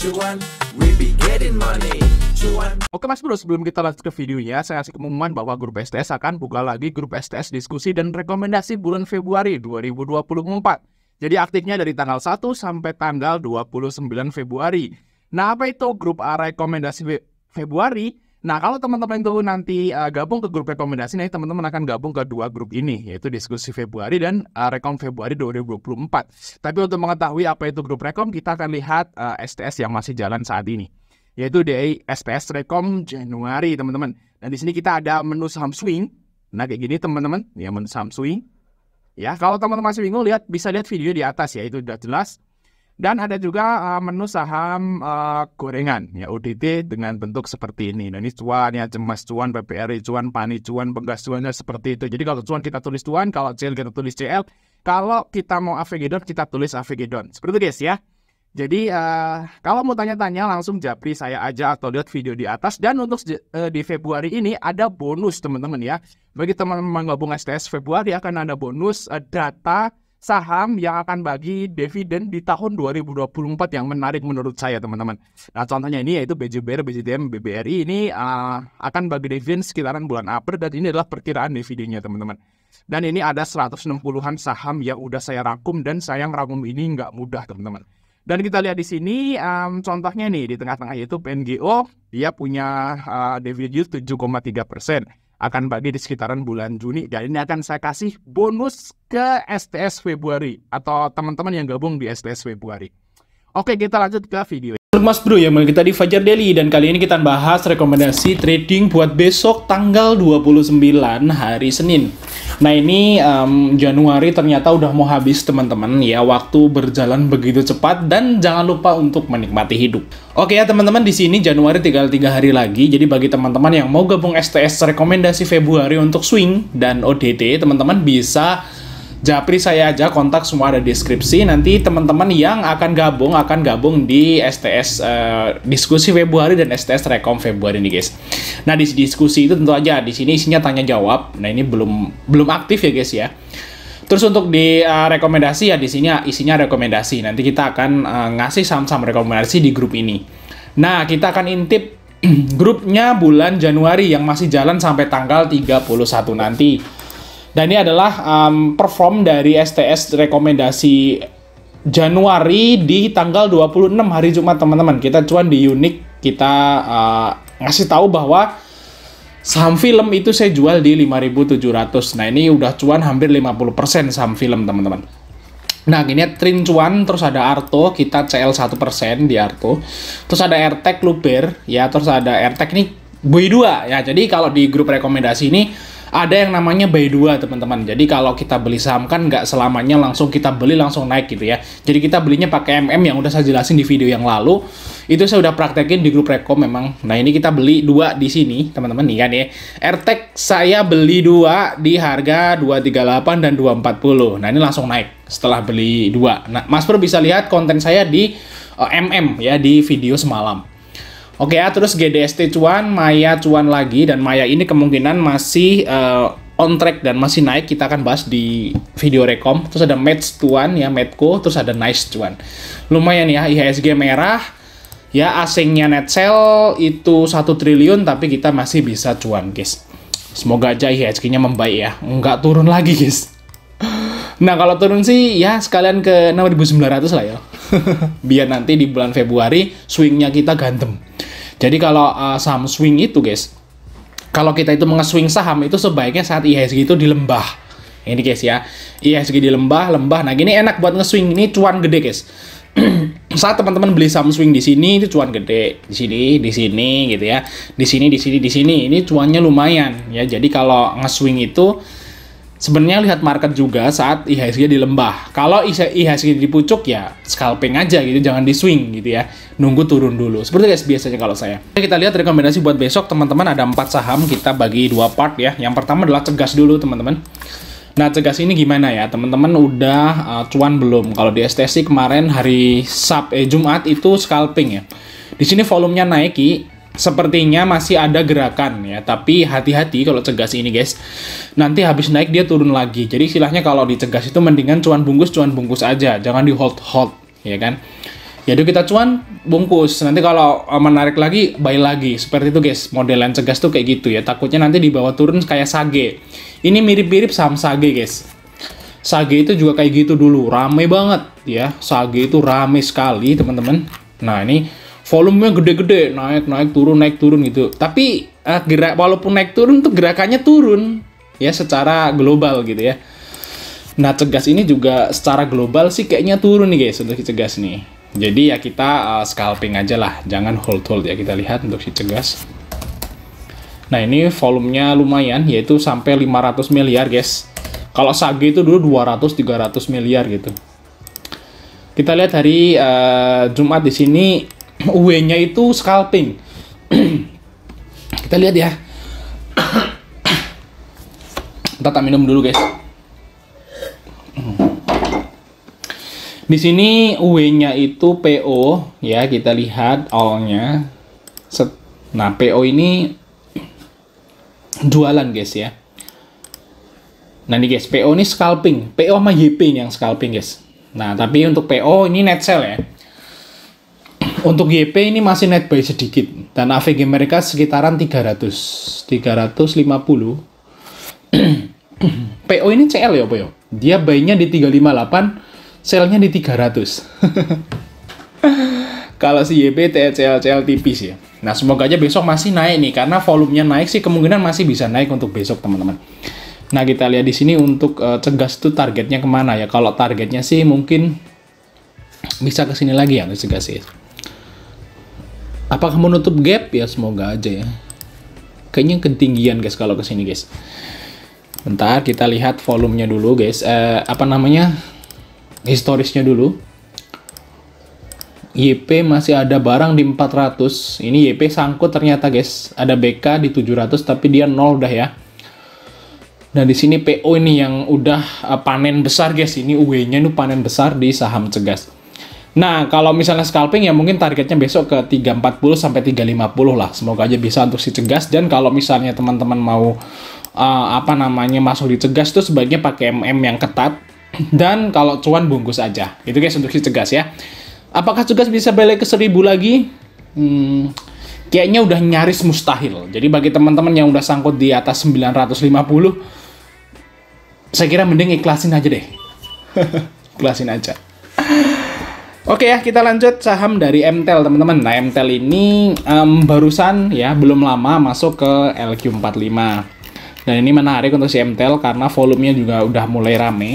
cuan, we be getting money, cuan. Oke Mas Bro, sebelum kita lanjut ke videonya, saya kasih pengumuman bahwa grup STS akan buka lagi grup STS diskusi dan rekomendasi bulan Februari 2024. Jadi aktifnya dari tanggal 1 sampai tanggal 29 Februari. Nah, apa itu grup rekomendasi Februari? Nah, kalau teman-teman itu nanti gabung ke grup rekomendasi, nanti teman-teman akan gabung ke dua grup ini, yaitu diskusi Februari dan Rekom Februari 2024. Tapi untuk mengetahui apa itu grup Rekom, kita akan lihat STS yang masih jalan saat ini, yaitu di SPS Rekom Januari, teman-teman. Dan di sini kita ada menu saham swing. Nah, kayak gini teman-teman, ya menu saham swing. Ya, kalau teman-teman masih bingung, lihat bisa lihat video di atas ya, itu sudah jelas. Dan ada juga menu saham gorengan, ya UTT dengan bentuk seperti ini. Dan ini cuan, ya cemas cuan, PPRI cuan, PANI cuan, penggas cuannya seperti itu. Jadi kalau cuan kita tulis cuan, kalau CL kita tulis CL, kalau kita mau AVGDON kita tulis AVGDON. Seperti itu guys ya. Jadi kalau mau tanya-tanya langsung japri saya aja atau lihat video di atas. Dan untuk di Februari ini ada bonus teman-teman ya. Bagi teman-teman gabung STS Februari akan ada bonus data saham yang akan bagi dividen di tahun 2024 yang menarik menurut saya teman-teman. Nah contohnya ini yaitu BJB, BJDM, BBRI ini akan bagi dividen sekitaran bulan April dan ini adalah perkiraan dividennya teman-teman. Dan ini ada 160-an saham yang udah saya rangkum dan sayang rangkum ini nggak mudah teman-teman. Dan kita lihat di sini contohnya nih di tengah-tengah yaitu PNGO dia punya dividen 7,3%. Akan bagi di sekitaran bulan Juni dan ini akan saya kasih bonus ke STS Februari atau teman-teman yang gabung di STS Februari. Oke, kita lanjut ke video. Mas Bro, ya kita di Fajar Daily dan kali ini kita bahas rekomendasi trading buat besok tanggal 29 hari Senin. Nah ini Januari ternyata udah mau habis teman-teman ya, waktu berjalan begitu cepat dan jangan lupa untuk menikmati hidup. Oke ya teman-teman, di sini Januari tinggal 3 hari lagi. Jadi bagi teman-teman yang mau gabung STS rekomendasi Februari untuk swing dan ODT, teman-teman bisa japri saya aja, kontak semua ada di deskripsi. Nanti teman-teman yang akan gabung di STS diskusi Februari dan STS Rekom Februari nih guys. Nah di diskusi itu tentu aja di sini isinya tanya jawab. Nah ini belum aktif ya guys ya. Terus untuk di rekomendasi ya di sini isinya rekomendasi. Nanti kita akan ngasih saham-saham rekomendasi di grup ini. Nah kita akan intip grupnya bulan Januari yang masih jalan sampai tanggal 31 nanti. Dan ini adalah perform dari STS rekomendasi Januari di tanggal 26 hari Jumat teman-teman. Kita cuan di unik, kita ngasih tahu bahwa saham film itu saya jual di 5.700. Nah ini udah cuan hampir 50% saham film teman-teman. Nah gini trin cuan, terus ada Arto, kita CL 1% di Arto. Terus ada Airtek luber, ya terus ada Airtek nih buy 2 ya. Jadi kalau di grup rekomendasi ini ada yang namanya buy 2 teman-teman. Jadi kalau kita beli saham kan nggak selamanya langsung kita beli langsung naik gitu ya. Jadi kita belinya pakai MM yang udah saya jelasin di video yang lalu. Itu saya udah praktekin di grup rekom memang. Nah ini kita beli 2 di sini teman-teman nih kan ya. Airtek saya beli 2 di harga 238 dan 240. Nah ini langsung naik setelah beli 2. Nah Mas Bro bisa lihat konten saya di MM ya di video semalam. Oke ya, terus GDST cuan, Maya cuan lagi, dan Maya ini kemungkinan masih on track dan masih naik, kita akan bahas di video rekom. Terus ada Metco cuan, ya Metco, terus ada Nice cuan. Lumayan ya, IHSG merah, ya asingnya net sell itu 1 triliun, tapi kita masih bisa cuan guys. Semoga aja IHSG-nya membaik ya, nggak turun lagi guys. Nah kalau turun sih ya sekalian ke 6.900 lah ya, biar nanti di bulan Februari swingnya kita gandem. Jadi kalau saham swing itu guys, kalau kita itu mengeswing saham itu sebaiknya saat IHSG itu di lembah. Ini guys ya, IHSG di lembah. Nah gini enak buat ngeswing, ini cuan gede guys. Saat teman-teman beli saham swing di sini itu cuan gede, di sini gitu ya, di sini. Ini cuannya lumayan ya. Jadi kalau ngeswing itu sebenarnya lihat market juga saat IHSG di lembah. Kalau IHSG di pucuk ya scalping aja gitu, jangan di swing gitu ya. Nunggu turun dulu. Seperti guys biasanya kalau saya. Kita lihat rekomendasi buat besok teman-teman, ada 4 saham kita bagi 2 part ya. Yang pertama adalah CGAS dulu teman-teman. Nah CGAS ini gimana ya teman-teman, udah cuan belum? Kalau di STS kemarin hari Jumat itu scalping ya. Di sini volumenya naik Ki. Sepertinya masih ada gerakan ya, tapi hati-hati kalau CGAS ini guys. Nanti habis naik dia turun lagi. Jadi istilahnya kalau di CGAS itu mendingan cuan bungkus aja, jangan di hold ya kan. Jadi kita cuan bungkus, nanti kalau menarik lagi, buy lagi. Seperti itu guys, modelan cegas tuh kayak gitu ya. Takutnya nanti di bawah turun kayak SAGE. Ini mirip-mirip saham SAGE guys. SAGE itu juga kayak gitu dulu, rame banget ya. SAGE itu rame sekali teman-teman. Nah ini volumenya gede-gede, naik turun gitu. Tapi gerak walaupun naik turun tuh gerakannya turun ya secara global gitu ya. Nah cegas ini juga secara global sih kayaknya turun nih guys untuk cegas nih. Jadi ya kita scalping aja lah, jangan hold ya. Kita lihat untuk si cegas. Nah ini volumenya lumayan, yaitu sampai 500 miliar guys. Kalau SAGE itu dulu 200-300 miliar gitu. Kita lihat hari Jumat di sini UW-nya itu scalping. Kita lihat ya. Kita tak minum dulu guys. Di sini UW-nya itu PO ya, kita lihat all-nya. Nah, PO ini jualan guys ya. Nah, ini guys, PO ini scalping. PO sama YP yang scalping guys. Nah, tapi untuk PO ini net sell ya. Untuk YP ini masih net buy sedikit dan AVG mereka sekitaran 350. PO ini CL ya, PO. Dia buy-nya di 358. Selnya di 300. Kalau si YP, CL tipis ya. Nah semoga aja besok masih naik nih, karena volumenya naik sih kemungkinan masih bisa naik untuk besok teman-teman. Nah kita lihat di sini untuk cegas itu targetnya kemana ya? Kalau targetnya sih mungkin bisa ke sini lagi ya untuk cegas sih. Apakah menutup gap ya? Semoga aja ya. Kayaknya ketinggian guys kalau ke sini guys. Bentar kita lihat volumenya dulu guys. Historisnya dulu. YP masih ada barang di 400. Ini YP sangkut ternyata guys. Ada BK di 700 tapi dia 0 udah ya. Nah di sini PO ini yang udah panen besar guys. Ini UW-nya ini panen besar di saham cegas. Nah kalau misalnya scalping ya mungkin targetnya besok ke 340 sampai 350 lah. Semoga aja bisa untuk si cegas. Dan kalau misalnya teman-teman mau masuk di cegas tuh sebaiknya pakai MM yang ketat. Dan kalau cuan bungkus aja. Itu guys untuk si cegas ya. Apakah cegas bisa balik ke 1000 lagi? Kayaknya udah nyaris mustahil. Jadi bagi teman-teman yang udah sangkut di atas 950, saya kira mending ikhlasin aja deh. Ikhlasin aja. Oke ya, kita lanjut saham dari MTEL teman-teman. Nah MTEL ini barusan ya belum lama masuk ke LQ45. Dan ini menarik untuk si MTEL karena volumenya juga udah mulai rame.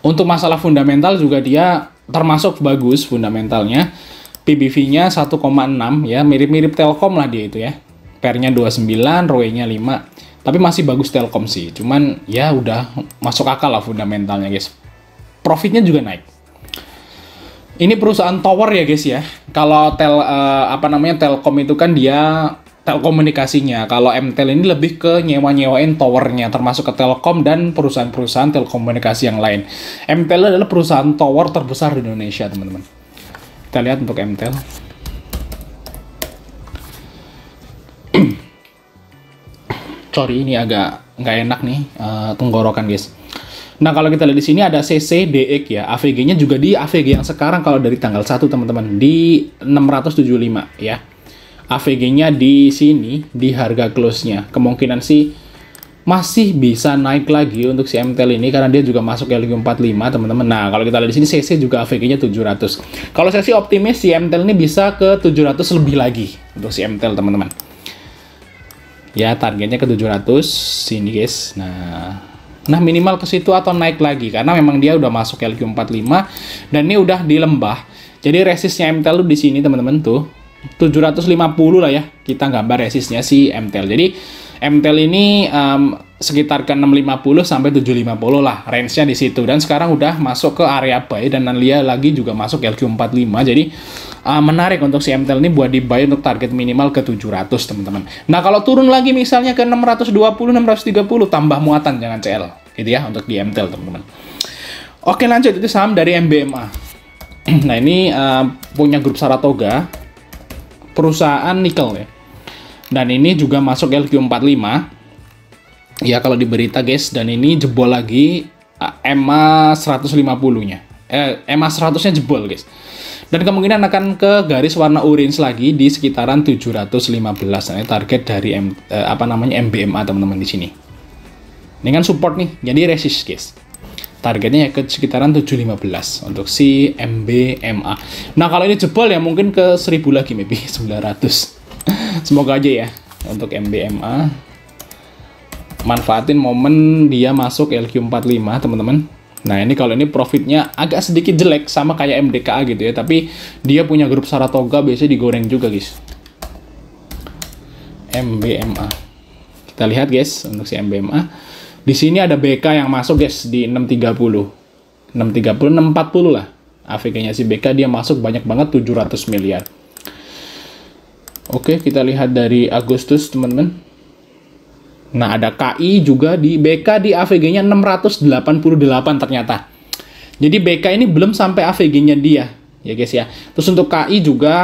Untuk masalah fundamental juga dia termasuk bagus fundamentalnya. PBV-nya 1,6 ya, mirip-mirip Telkom lah dia itu ya. PER-nya 29, ROE-nya 5. Tapi masih bagus Telkom sih. Cuman ya udah masuk akal lah fundamentalnya guys. Profitnya juga naik. Ini perusahaan tower ya guys ya. Kalau Telkom itu kan dia telekomunikasinya. Kalau MTEL ini lebih ke nyewa-nyewain towernya, termasuk ke Telkom dan perusahaan-perusahaan telekomunikasi yang lain. MTEL adalah perusahaan tower terbesar di Indonesia, teman-teman. Kita lihat untuk MTEL. Sorry, ini agak nggak enak nih tenggorokan, guys. Nah, kalau kita lihat di sini ada CCDX ya. AVG-nya juga di AVG yang sekarang kalau dari tanggal 1, teman-teman, di 675 ya. AVG-nya di sini, di harga close-nya. Kemungkinan sih masih bisa naik lagi untuk si MTEL ini, karena dia juga masuk LQ45, teman-teman. Nah, kalau kita lihat di sini, CC juga AVG-nya 700. Kalau saya sih optimis, si MTEL ini bisa ke 700 lebih lagi untuk si MTEL, teman-teman. Ya, targetnya ke 700. Sini, guys. Nah, minimal ke situ atau naik lagi, karena memang dia udah masuk LQ45, dan ini udah di lembah. Jadi, resistnya MTEL di sini, teman-teman, tuh. 750 lah ya, kita gambar resistnya si MTEL. Jadi MTEL ini sekitar ke 650 sampai 750 lah range-nya di situ, dan sekarang udah masuk ke area buy dan dia lagi juga masuk LQ45. Jadi menarik untuk si MTEL ini buat di buy untuk target minimal ke 700 teman-teman. Nah, kalau turun lagi misalnya ke 620 630 tambah muatan jangan CL gitu ya untuk di MTEL teman-teman. Oke, lanjut itu saham dari MBMA. Nah, ini punya grup Saratoga, perusahaan nikel ya. Dan ini juga masuk LQ45 ya kalau di berita guys, dan ini jebol lagi MA 150 nya EMA 100-nya jebol, guys. Dan kemungkinan akan ke garis warna orange lagi di sekitaran 715. Ini target dari MBMA teman-teman di sini. Ini kan support nih, jadi resist, guys. Targetnya ya ke sekitaran 715 untuk si MBMA. Nah, kalau ini jebol ya mungkin ke 1000 lagi, maybe 900. Semoga aja ya untuk MBMA. Manfaatin momen dia masuk LQ45, teman-teman. Nah, ini kalau ini profitnya agak sedikit jelek, sama kayak MDKA gitu ya, tapi dia punya grup Saratoga, biasanya digoreng juga, guys. MBMA. Kita lihat, guys, untuk si MBMA. Di sini ada BK yang masuk, guys, di 630. 640 lah. AVG-nya si BK dia masuk banyak banget, 700 miliar. Oke, kita lihat dari Agustus, teman-teman. Nah, ada KI juga di BK di AVG-nya 688 ternyata. Jadi BK ini belum sampai AVG-nya dia, ya guys ya. Terus untuk KI juga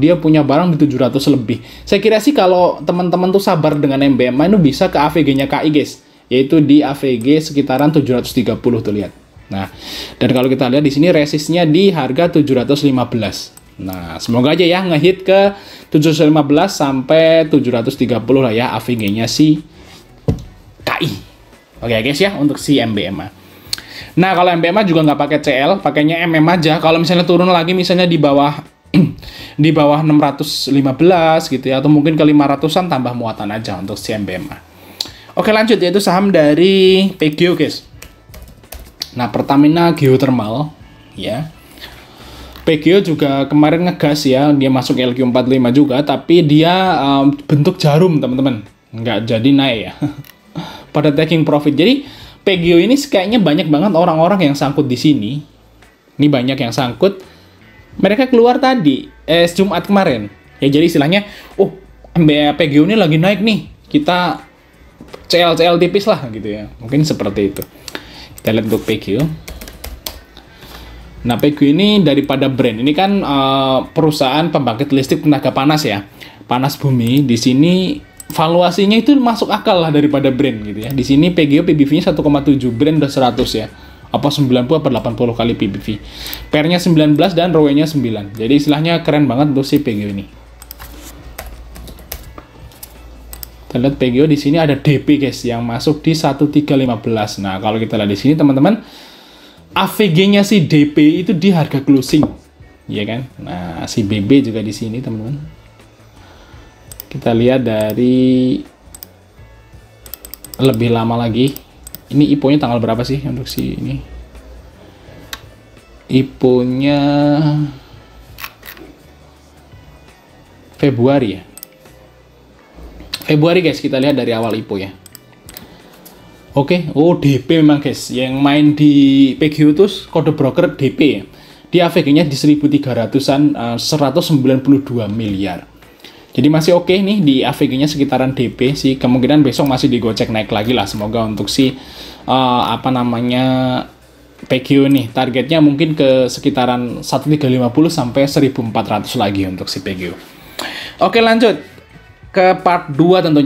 dia punya barang di 700 lebih. Saya kira sih kalau teman-teman tuh sabar dengan MBMA itu bisa ke AVG-nya KI, guys. Yaitu di AVG sekitaran 730 tuh lihat. Nah, dan kalau kita lihat di sini resistnya di harga 715. Nah, semoga aja ya ngehit ke 715 sampai 730 lah ya AVG-nya si KI. Oke guys ya, untuk si MBMA. Nah, kalau MBMA juga nggak pakai CL, pakainya MM aja. Kalau misalnya turun lagi misalnya di bawah di bawah 615 gitu ya, atau mungkin ke 500-an tambah muatan aja untuk si MBMA. Oke, lanjut, yaitu saham dari PGEO, guys. Nah, Pertamina Geotermal ya. PGEO juga kemarin ngegas ya, dia masuk LQ45 juga, tapi dia bentuk jarum, teman-teman. Nggak jadi naik ya, pada taking profit. Jadi PGEO ini kayaknya banyak banget orang-orang yang sangkut di sini. Ini banyak yang sangkut. Mereka keluar tadi, Jumat kemarin. Ya jadi istilahnya, oh PGEO ini lagi naik nih, kita CL-CL tipis lah gitu ya. Mungkin seperti itu. Kita lihat untuk PGEO. Nah, PGEO ini daripada brand ini kan perusahaan pembangkit listrik tenaga panas ya, panas bumi. Di sini valuasinya itu masuk akal lah daripada brand gitu ya. Di sini PGEO PBV-nya 1,7, brand udah 100 ya, apa 90 atau 80 kali PBV, PER-nya 19 dan ROE-nya 9. Jadi istilahnya keren banget tuh si PGEO ini. Kita lihat PGEO di sini ada DP, guys, yang masuk di 1315. Nah, kalau kita lihat di sini teman-teman, AVG-nya si DP itu di harga closing, ya kan? Nah, si BB juga di sini, teman-teman. Kita lihat dari lebih lama lagi. Ini IPO-nya tanggal berapa sih untuk si ini? IPO-nya Februari ya. Februari, guys, kita lihat dari awal IPO ya. Oke, oh DP memang, guys, yang main di PGEO itu kode broker DP ya. Di AVG-nya di 1300-an, 192 miliar. Jadi masih oke nih di AVG-nya sekitaran DP sih. Kemungkinan besok masih digocek naik lagi lah. Semoga untuk si PGEO nih. Targetnya mungkin ke sekitaran 1350 sampai 1400 lagi untuk si PGEO. Oke, lanjut ke part 2 tentunya.